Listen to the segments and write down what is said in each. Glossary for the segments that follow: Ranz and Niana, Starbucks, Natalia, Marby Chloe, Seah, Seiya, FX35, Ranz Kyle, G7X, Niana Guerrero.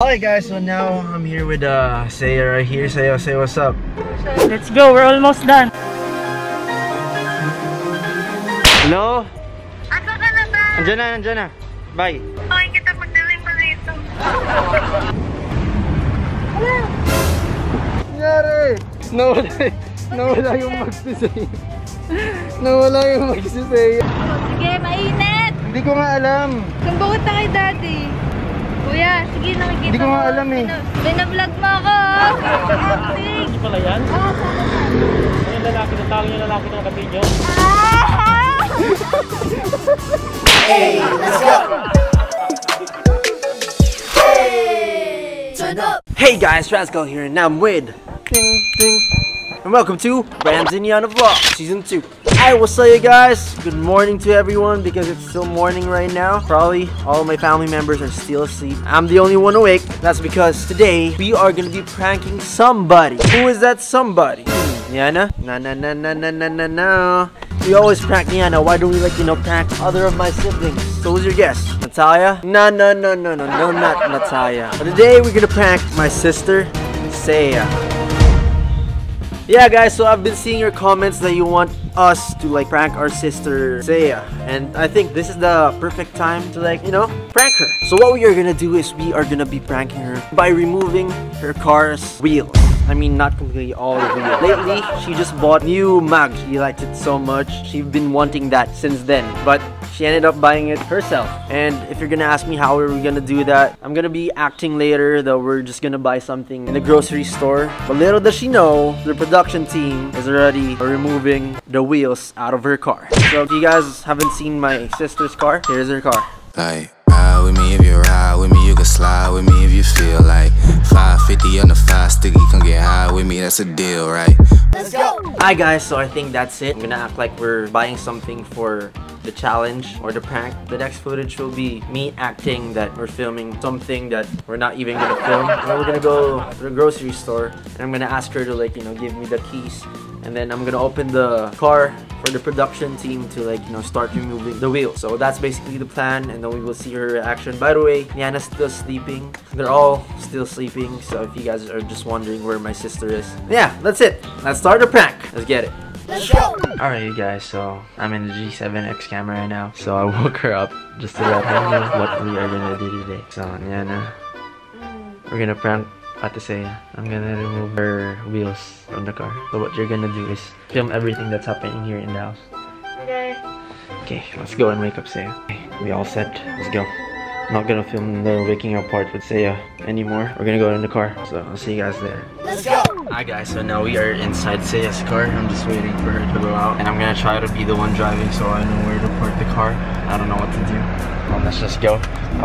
Alright guys, so now I'm here with Seah right here. Seah, say what's up. Let's go, we're almost done. Hello? Ano ka na ba? Andiyan na. Bye. Okay, kita magdaling pa dito. Hello? Nangyari? Nawala yung magsisay. Sige, mainit! Hindi ko nga alam. Sumbukot na kay daddy. Kuya, sige, nakikita mo. Hindi ko nga alam eh. Binablog mo ako! Acting! Hindi pala yan? Yung lalaki, natawin yung lalaki ng kapit nyo. Hey! Let's go! Hey! Turn up! Hey guys, Ranz Kyle here and I'm with... And welcome to Ranz and Niana Vlog Season 2. I will say you guys, good morning to everyone because it's still morning right now. Probably all of my family members are still asleep. I'm the only one awake. That's because today we are gonna be pranking somebody. Who is that somebody? Niana? No. We always prank Niana. Why don't we prank other of my siblings? So who's your guess? Natalia? No, not Natalia. But today we're gonna prank my sister, Seah. Yeah guys, so I've been seeing your comments that you want us to prank our sister Seah, and I think this is the perfect time to prank her. So what we are gonna do is we are gonna be pranking her by removing her car's wheels. I mean, not completely all the wheels. Lately, she just bought new mug. She liked it so much. She's been wanting that since then, but she ended up buying it herself. And if you're gonna ask me how are we gonna do that, I'm gonna be acting later that we're just gonna buy something in the grocery store. But little does she know, the production team is already removing the wheels out of her car. So if you guys haven't seen my sister's car, here's her car. Ride with me if you ride with me, you can slide with me if you feel like 550 on the 5 sticky, come get high with me, that's a deal, right? Let's go! Hi guys, so I think that's it. I'm gonna act like we're buying something for the challenge or the prank. The next footage will be me acting that we're filming something that we're not even gonna film. And then we're gonna go to the grocery store and I'm gonna ask her to give me the keys, and then I'm gonna open the car for the production team to start removing the wheel. So that's basically the plan, and then we will see her reaction. By the way, Niana's still sleeping. They're all still sleeping. So if you guys are just wondering where my sister is, yeah, that's it. Let's start the prank. Let's get it. Let's go! Alright you guys, so I'm in the G7X camera right now. So I woke her up just to let her know what we are gonna do today. So Niana, we're gonna prank Ate Seah. I'm gonna remove her wheels from the car. So what you're gonna do is film everything that's happening here in the house. Okay. Okay, let's go and wake up Seah. Okay, we all set. Let's go. I'm not gonna film the waking up part with Seah anymore. We're gonna go in the car. So I'll see you guys there. Let's go! Hi guys, so now we are inside Seah's car. I'm just waiting for her to go out, and I'm gonna try to be the one driving so I know where to park the car. I don't know what to do. Well, let's just go.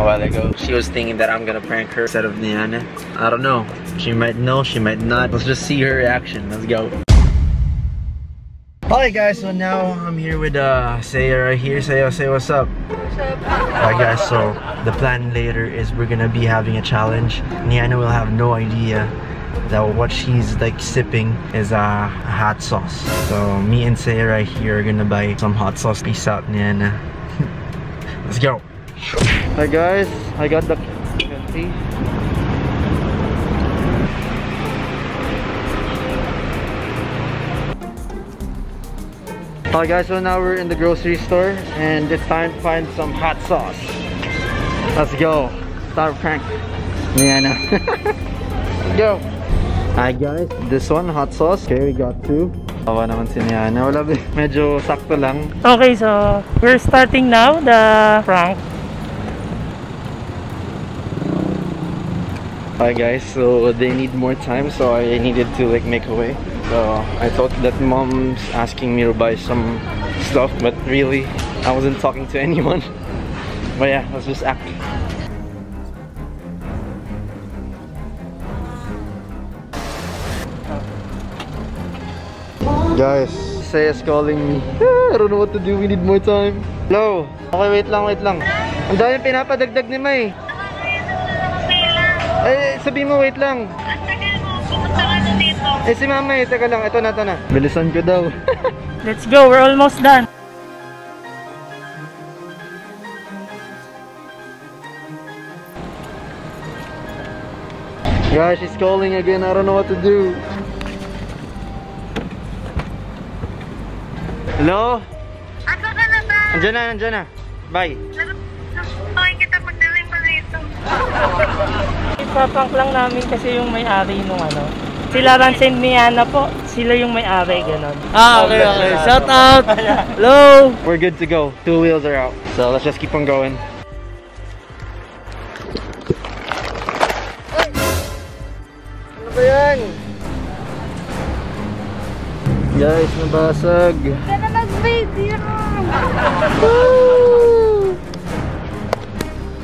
A while ago, she was thinking that I'm gonna prank her instead of Niana. I don't know. She might know, she might not. Let's just see her reaction. Let's go. Alright guys, so now I'm here with Seah right here. Seah, say what's up. Alright guys, so the plan later is we're gonna be having a challenge. Niana will have no idea that what she's sipping is a hot sauce. So me and Seah right here are gonna buy some hot sauce. Peace out, Niana. Let's go. Hi guys, I got the coffee. Alright guys, so now we're in the grocery store and it's time to find some hot sauce. Let's go. Start prank Niana. Let's go. Hi guys, this one hot sauce. Okay, we got two. Tawa naman si Niana. Wala, medyo sakto lang. Okay, so we're starting now the prank. Hi guys, so they need more time, so I needed to make a way. So I thought that mom's asking me to buy some stuff, but really I wasn't talking to anyone. But yeah, let's just act. Guys, Seah's calling me. I don't know what to do. We need more time. Hello. Okay, wait lang. Ang dami pinapadagdag ni May. Eh, sabi mo wait lang. Eh, si Mama, teka lang. Ito na. Bilisan ko daw. Let's go. We're almost done. Guys, she's calling again. I don't know what to do. Hello? Ano ka na ba? Andiyan na, andiyan na. Bye. Nagpapawin kita magdaling pa dito. Ipaprank lang namin kasi yung may-ari nung ano. Sila Ranz and Niana po. Sila yung may-ari, ganun. Ah, okay, okay. Shout out! Hello! We're good to go. Two wheels are out. So let's just keep on going. Guys, nabasag. Kaya na nag-video.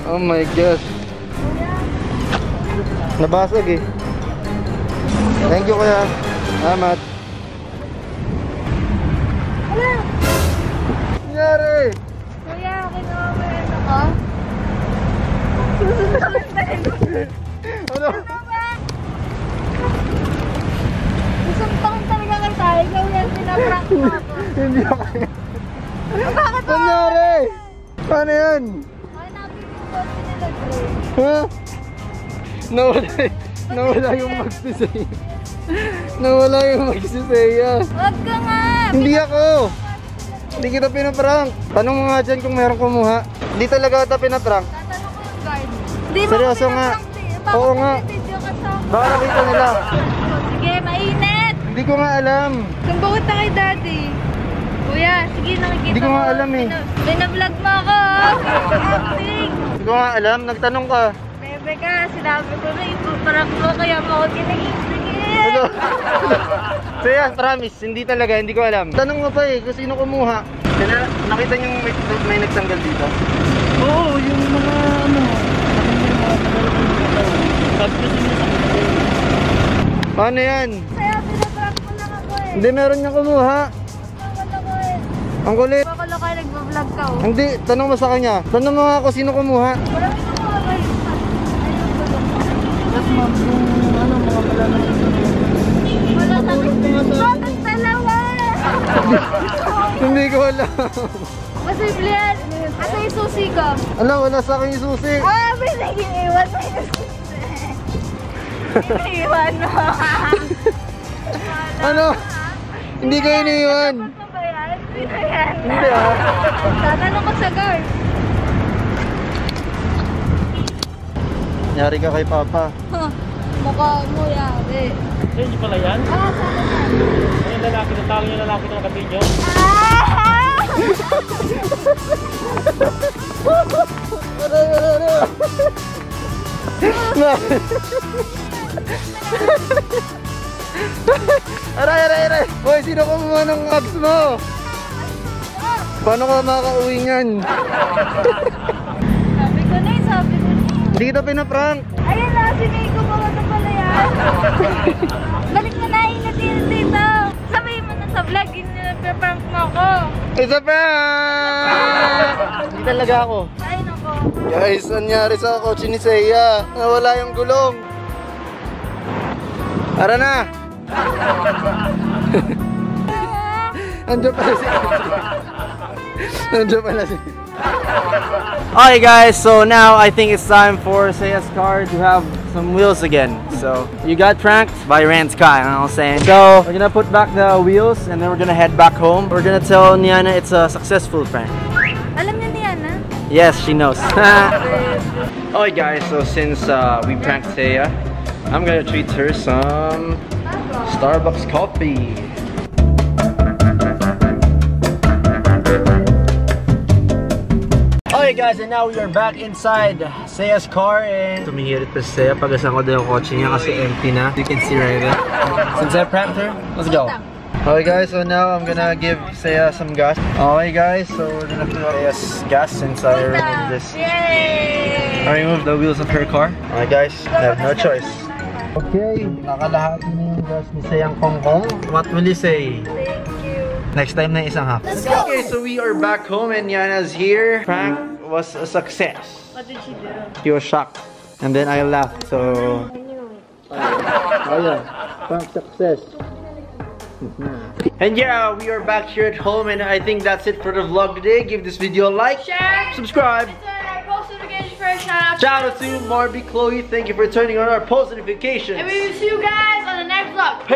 Oh my gosh. Nabasag eh. Thank you kuya. Salamat. Hello. Nangyari? Kuya, okay na ba mayroon ako? Ano? Ano ba? Susuntong talaga ka tayo. Ikaw yan, pinaprank mo ako. Hindi ako yan. Bakit ba? Nangyari? Paano yan? Hanapin yung boss nila, Dre. Ha? Nawala eh. Nawala yung magsi Seiya. Nawala yung magsi Seiya. Huwag ka nga! Hindi ako! Hindi kita pinaprank. Tanong mo nga dyan kung meron kumuha. Hindi talaga kita pinaprank. Tatanong ko yung guard. Hindi mo ko pinaprank. Oo nga. Baka nakita nila. Sige, mainit! Hindi ko nga alam. Sumbukot na kay daddy. Kuya, sige nakikita mo. Hindi ko nga alam eh. Binablog mo ako! Acting! Hindi ko nga alam. Nagtanong ka. Teka, sinabi ko na ipaparang mo kaya mo ako kinahigigil. Seah, promise, hindi talaga, hindi ko alam. Tanong mo pa eh, kung sino kumuha. Nakita niyo may nagsanggal dito? Oo, yung mga ano. Paano yan? Seah, pinaparang mo lang ako eh. Hindi, meron niya kumuha. Bakit ako eh? Ang kulit. Bakit ako kaya nagbablog ka oh? Hindi, tanong mo sa kanya. Tanong mo nga kung sino kumuha. Walang kumuha ba yun? Ano mga pala na ito? Wala sabi. Bakit dalawa? Hindi ko alam. Posible yan. Asa yung susi ko? Alam, wala sa akin yung susi. Ah, may nag-iiwan mo yung susi. Iniiwan mo. Ano? Hindi ko iniiwan. Dapat mo ba yan? Hindi ah. Tatanong ko sa guard. Yari ka kay Papa. Mukha mo yari. Ay, hindi pala yan? Oo, sana yan. Ay, yung lalaki na tawag yung lalaki na nakavideo. Ah! Aray, aray, aray! Hoy, sino kumuha ng abs mo? Paano ka makauwi niyan? Sabi ko na eh, sabi ko. Hindi kita pinaprank. Ayan na, sinay ko ba ito pala yan? Balik mo na, inatin dito. Sabihin mo na sa vlog, yun na pinaprank mo ako. It's a prank! Hindi talaga ako. Ayun ako. Guys, nangyari sa kotse ni Seah. Nawala yung gulong. Tara na! Andiyan pala si Andiyan pala si Alright guys, so now I think it's time for Seiya's car to have some wheels again. So, you got pranked by Ranz Kyle, you know what I'm saying? So, we're gonna put back the wheels and then we're gonna head back home. We're gonna tell Niana it's a successful prank. Alam niya Niana? Yes, she knows. Alright guys, so since we pranked Seah, I'm gonna treat her some Starbucks coffee. Alright guys, and now we are back inside Seiya's car and tumihirit pa si Seah pag asang ko din yung kotse niya kasi empty na. You can see right there. Since I pranked her, let's go. Alright guys, so now I'm gonna give Seah some gas. Alright guys, so we're gonna put Seiya's gas since I removed this. Yay! I removed the wheels of her car. Alright guys, I have no choice. Okay, nakalahati na yung gas ni Seah Kongkong. What will you say? Next time na isang half. Let's go! Okay, so we are back home and Niana's here. Prank was a success. What did she do? She was shocked. And then I laughed, so... I knew it. Oh yeah, prank success. And yeah, we are back here at home and I think that's it for the vlog today. Give this video a like, share, subscribe. Shout out to Marby Chloe. Thank you for turning on our post notifications. And we will see you guys on the next vlog.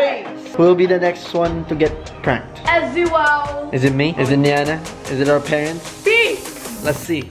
Peace. We'll be the next one to get pranked. As you will. Is it me? Is it Niana? Is it our parents? Peace. Let's see.